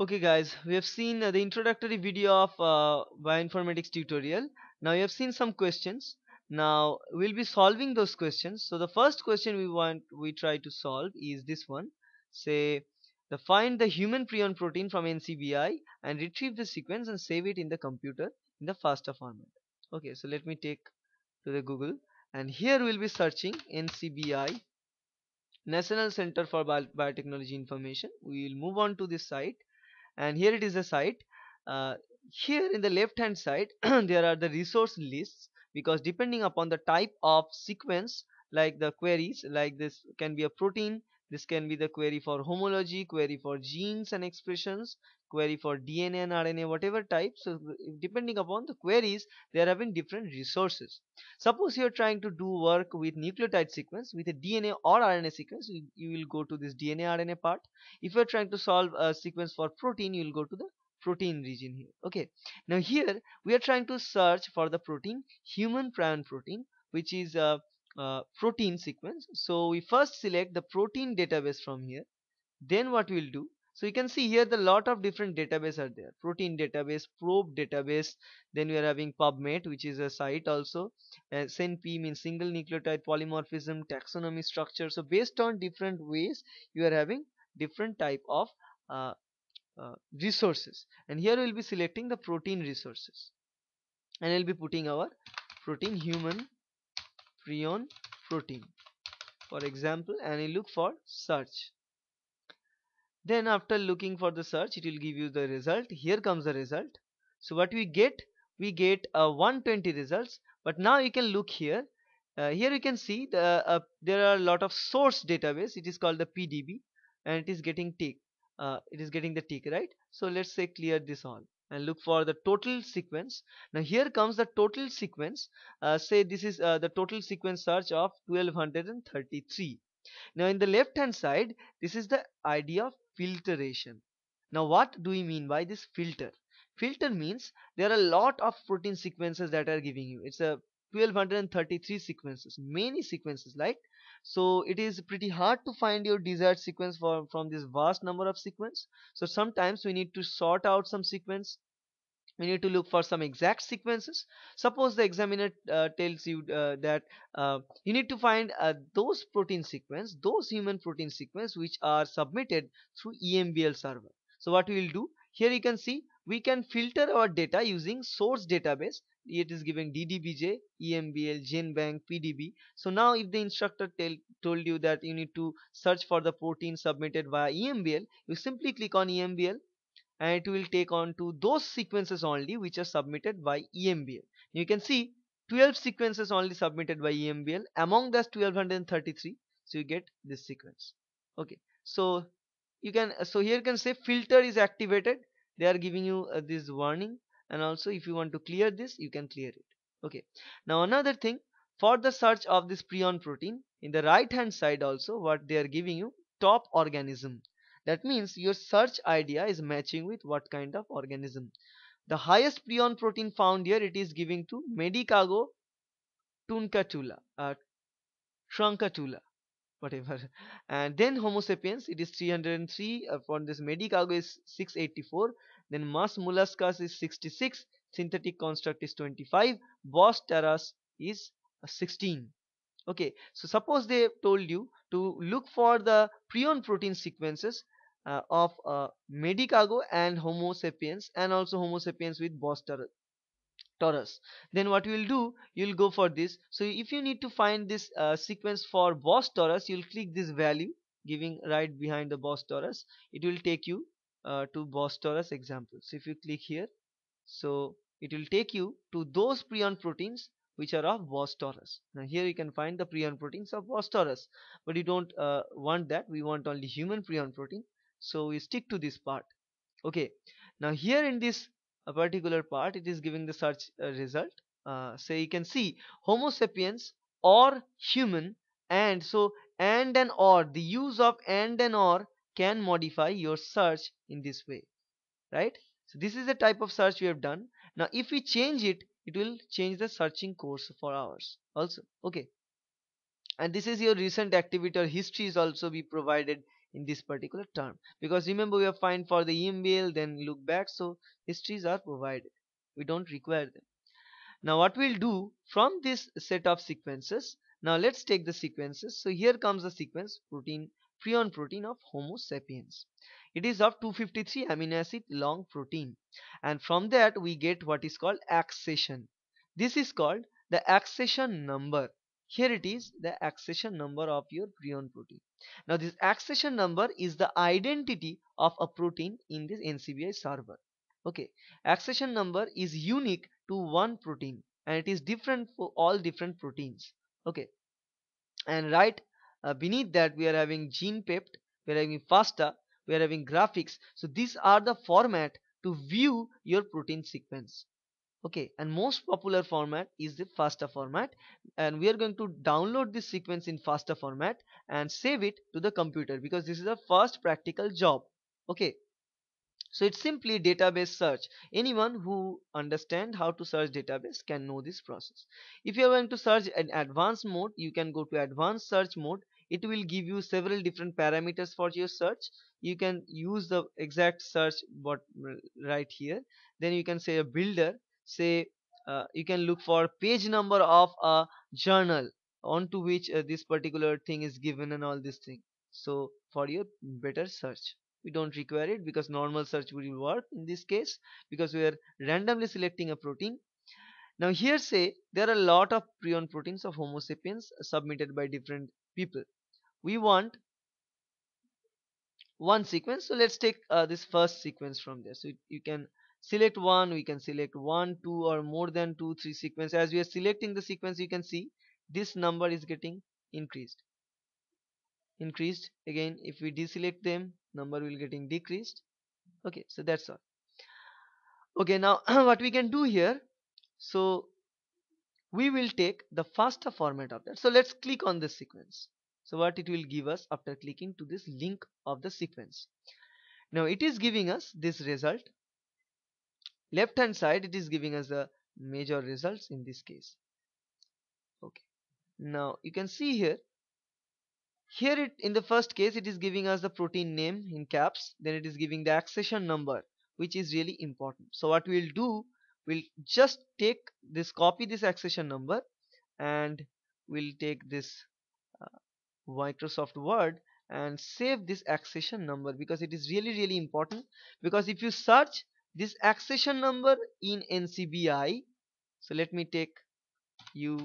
Okay guys, we have seen the introductory video of bioinformatics tutorial. Now you have seen some questions. Now we'll be solving those questions. So the first question we try to solve is this one. Say find the human prion protein from NCBI and retrieve the sequence and save it in the computer in the FASTA format. Okay, so let me take to the Google, and here we'll be searching NCBI, National Center for Biotechnology Information. We will move on to this site. And here it is a site. Here in the left hand side there are the resource lists, because depending upon the type of sequence, like the queries, like this can be a protein, this can be the query for homology, query for genes and expressions, query for DNA and RNA, whatever type. So depending upon the queries there have been different resources. Suppose you are trying to do work with nucleotide sequence, with a DNA or RNA sequence, you will go to this DNA RNA part. If you are trying to solve a sequence for protein, you will go to the protein region here. Okay, now here we are trying to search for the protein, human prion protein, which is a protein sequence. So we first select the protein database from here. Then what we'll do, so you can see here the lot of different databases are there. Protein database, probe database, then we are having PubMed, which is a site also. SNP means single nucleotide polymorphism, taxonomy structure. So based on different ways you are having different type of resources. And here we will be selecting the protein resources, and we will be putting our protein, human prion protein for example, and we look for search. Then after looking for the search, it will give you the result. Here comes the result. So what we get 120 results. But now you can look here. Here you can see the there are a lot of source database. It is called the pdb, and it is getting tick. It is getting the tick, right? So let's say clear this all and look for the total sequence. Now here comes the total sequence. Say this is the total sequence search of 1233. Now in the left hand side, this is the idea of filtration. Now what do we mean by this filter? Filter means there are a lot of protein sequences that are giving you. It's a 1233 sequences, many sequences, like right? So it is pretty hard to find your desired sequence from this vast number of sequences. So sometimes we need to sort out some sequence. We need to look for some exact sequences. Suppose the examiner tells you that you need to find those protein sequence, those human protein sequence which are submitted through EMBL server. So what we will do, here you can see we can filter our data using source database. It is giving DDBJ, EMBL, GenBank, PDB. So now if the instructor told you that you need to search for the protein submitted via EMBL, you simply click on EMBL, and it will take on to those sequences only which are submitted by EMBL. You can see 12 sequences only submitted by EMBL among that 1233. So you get this sequence. Okay, so you can, so here you can say filter is activated. They are giving you this warning, and also if you want to clear this, you can clear it. Okay, now another thing, for the search of this prion protein, in the right hand side also what they are giving you, top organism. That means your search idea is matching with what kind of organism. The highest prion protein found here, it is giving to Medicago truncatula, whatever. And then Homo sapiens, it is 303. Upon this Medicago is 684. Then Mus musculus is 66. Synthetic construct is 25. Bos taurus is 16. Okay, so suppose they told you to look for the prion protein sequences of Medicago and Homo sapiens, and also Homo sapiens with Bos taurus. Then what you will do, you will go for this. So if you need to find this sequence for Bos taurus, you will click this value giving right behind the Bos taurus. It will take you to Bos taurus examples. If you click here, so it will take you to those prion proteins which are of Bos taurus. Now here you can find the prion proteins of Bos taurus, but you don't want that. We want only human prion protein, so we stick to this part. Okay, now here in this particular part, it is giving the search result. So you can see Homo sapiens or human, and so and an or, the use of and or can modify your search in this way, right? So this is the type of search we have done. Now if we change it, it will change the searching course for ours also. Okay, and this is your recent activity or history is also be provided in this particular term, because remember we have found for the EMBL, then look back, so histories are provided, we don't require them. Now what we'll do from this set of sequences, now let's take the sequences. So here comes the sequence protein, prion protein of Homo sapiens. It is of 253 amino acid long protein, and from that we get what is called accession. This is called the accession number. Here it is, the accession number of your prion protein. Now this accession number is the identity of a protein in this NCBI server. Okay, accession number is unique to one protein, and it is different for all different proteins. Okay, and right beneath that we are having gene pept, we are having FASTA, we are having graphics. So these are the format to view your protein sequence. Okay, and most popular format is the FASTA format, and we are going to download this sequence in FASTA format and save it to the computer, because this is the first practical job. Okay, so it's simply database search. Anyone who understands how to search database can know this process. If you are going to search in advanced mode, you can go to advanced search mode. It will give you several different parameters for your search. You can use the exact search bot right here. Then you can say a builder, say you can look for page number of a journal onto which this particular thing is given and all this thing. So for your better search, we don't require it, because normal search will work in this case, because we are randomly selecting a protein. Now here, say there are a lot of prion proteins of Homo sapiens submitted by different people. We want one sequence, so let's take this first sequence from there. So you can select one, we can select 1, 2 or more than 2, 3 sequence. As we are selecting the sequence, you can see this number is getting increased. Again, if we deselect them, number will getting decreased. Okay, so that's all. Okay, now what we can do here, so we will take the FASTA format of that. So let's click on this sequence. So what it will give us after clicking to this link of the sequence, now it is giving us this result. Left hand side, it is giving us the major results in this case. Okay, now you can see here, it in the first case it is giving us the protein name in caps, then it is giving the accession number, which is really important. So what we will do, we'll just take this, copy this accession number, and we'll take this Microsoft Word and save this accession number, because it is really important. Because if you search this accession number in NCBI, so let me take you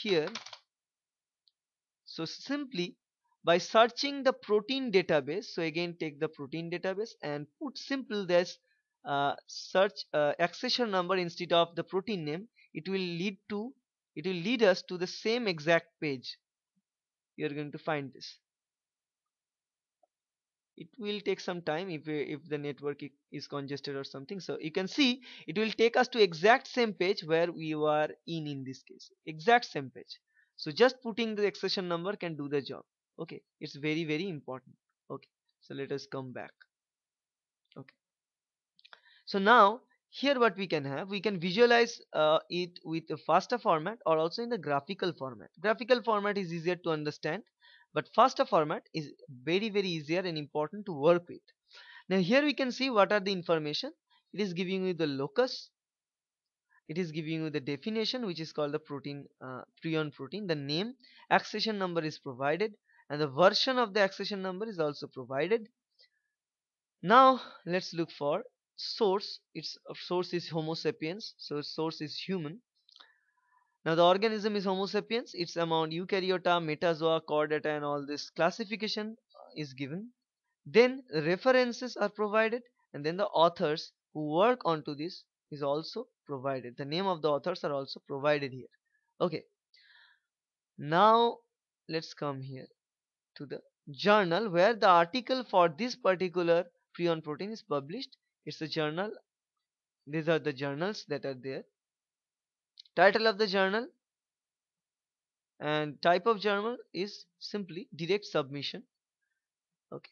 here. So simply by searching the protein database, so again take the protein database and put simple this search accession number instead of the protein name, it will lead to, it will lead us to the same exact page. You are going to find this. It will take some time if the network is congested or something. So you can see it will take us to exact same page where we were in this case, exact same page. So just putting the accession number can do the job. Okay, it's very important. Okay, so let us come back. Okay, so now here what we can have, we can visualize it with a FASTA format or also in the graphical format. Graphical format is easier to understand, but FASTA format is very easier and important to work with. Now here we can see what are the information. It is giving you the locus, it is giving you the definition, which is called the protein, prion protein, the name, accession number is provided, and the version of the accession number is also provided. Now let's look for source. Its source is Homo sapiens, so source is human. Now the organism is Homo sapiens. It's among eukaryota, metazoa, chordata, and all this classification is given. Then references are provided, and then the authors who work onto this is also provided. The name of the authors are also provided here. Okay, now let's come here to the journal where the article for this particular prion protein is published. It's a journal. These are the journals that are there. Title of the journal and type of journal is simply direct submission. Okay,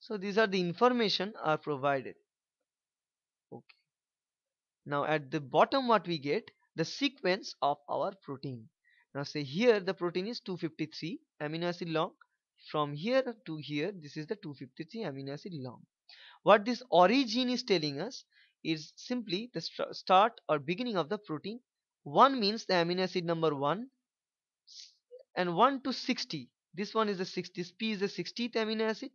so these are the information are provided. Okay, now at the bottom what we get, the sequence of our protein. Now say here the protein is 253 amino acid long, from here to here, this is the 253 amino acid long. What this origin is telling us is simply the start or beginning of the protein. 1 means the amino acid number 1, and 1 to 60. This one is the 60, this P is the 60th amino acid.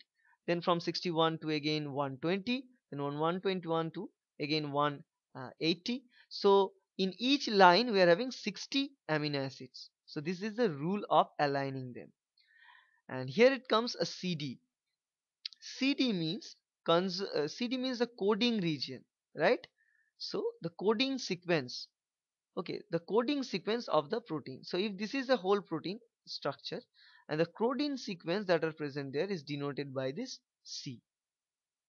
Then from 61 to again 120, then 121 to again 180. So in each line we are having 60 amino acids. So this is the rule of aligning them. And here it comes a CD. CD means the coding region, right? So the coding sequence, okay, the coding sequence of the protein. So if this is the whole protein structure, and the coding sequence that are present there is denoted by this C.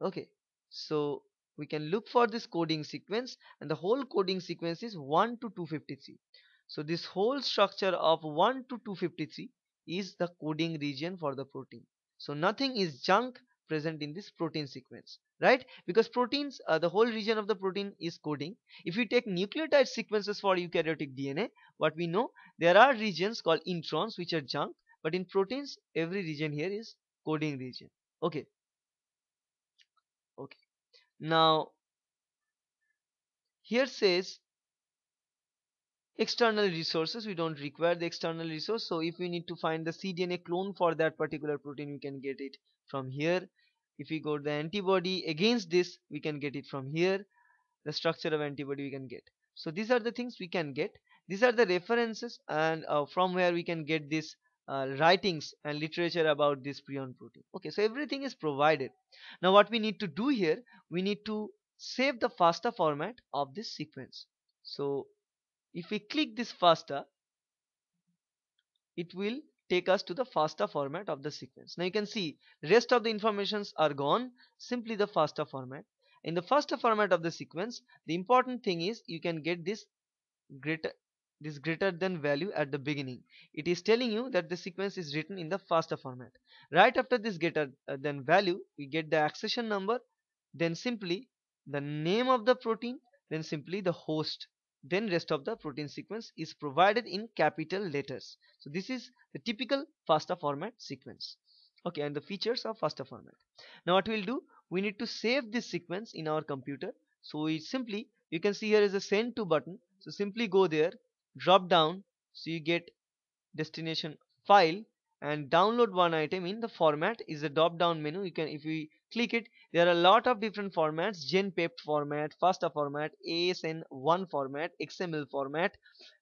Okay, so we can look for this coding sequence, and the whole coding sequence is 1 to 253. So this whole structure of 1 to 253 is the coding region for the protein. So nothing is junk present in this protein sequence, right? Because proteins, the whole region of the protein is coding. If you take nucleotide sequences for eukaryotic DNA, what we know, there are regions called introns which are junk, but in proteins, every region here is coding region. Okay. Okay. Now, here says external resources. We don't require the external resource. So if we need to find the cDNA clone for that particular protein, we can get it from here. If we go to the antibody against this, we can get it from here. The structure of antibody we can get. So these are the things we can get. These are the references, and from where we can get this writings and literature about this prion protein. Okay, so everything is provided. Now what we need to do here, we need to save the FASTA format of this sequence. So if we click this FASTA, it will take us to the FASTA format of the sequence. Now you can see rest of the informations are gone, simply the FASTA format. In the FASTA format of the sequence, the important thing is you can get this greater than value at the beginning. It is telling you that the sequence is written in the FASTA format. Right after this greater than value, we get the accession number, then simply the name of the protein, then simply the host, then rest of the protein sequence is provided in capital letters. So this is the typical FASTA format sequence. Okay, and the features of FASTA format. Now what we'll do, we need to save this sequence in our computer. So we simply, you can see here is a send to button. So simply go there, drop down, so you get destination file, and download one item in the format is a drop down menu. You can, if we click it, there are a lot of different formats: GenPept format, FASTA format, ASN1 format, XML format,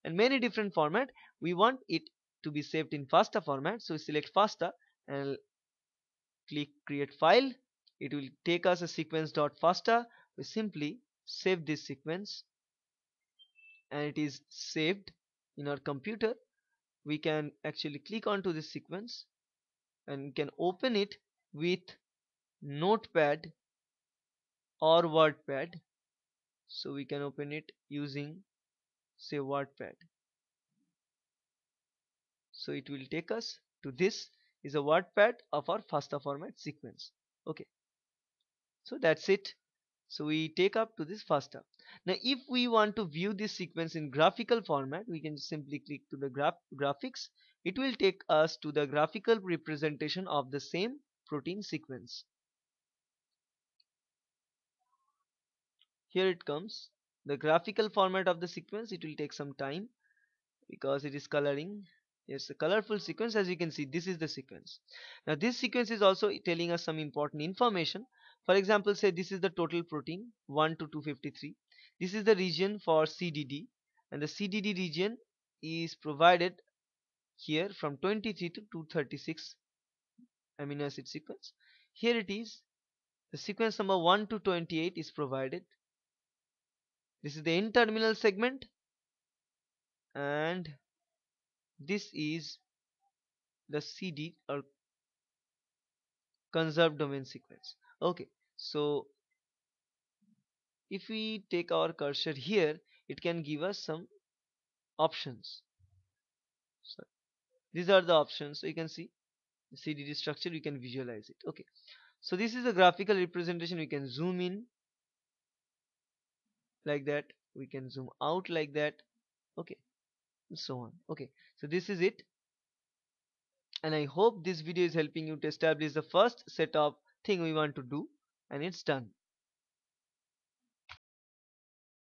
and many different format. We want it to be saved in FASTA format, so select FASTA and click create file. It will take us a sequence.fasta. We simply save this sequence, and it is saved in our computer. We can actually click onto this sequence and we can open it with Notepad or WordPad. So we can open it using, say, WordPad. So it will take us to, this is a WordPad of our FASTA format sequence. Okay, so that's it. So we take up to this FASTA. Now if we want to view this sequence in graphical format, we can simply click to the graphics. It will take us to the graphical representation of the same protein sequence. Here it comes, the graphical format of the sequence. It will take some time because it is coloring. It's a colorful sequence. As you can see, this is the sequence. Now this sequence is also telling us some important information. For example, say this is the total protein 1 to 253. This is the region for CDD, and the CDD region is provided here from 23 to 236 amino acid sequence. Here it is. The sequence number 1 to 28 is provided. This is the N-terminal segment, and this is the CD or conserved domain sequence. Okay. So if we take our cursor here, it can give us some options. So these are the options. So you can see the CDD structure, you can visualize it. Okay, so this is the graphical representation. We can zoom in like that, we can zoom out like that, okay, and so on. Okay, so this is it. and I hope this video is helping you to establish the first set of thing we want to do, and it's done.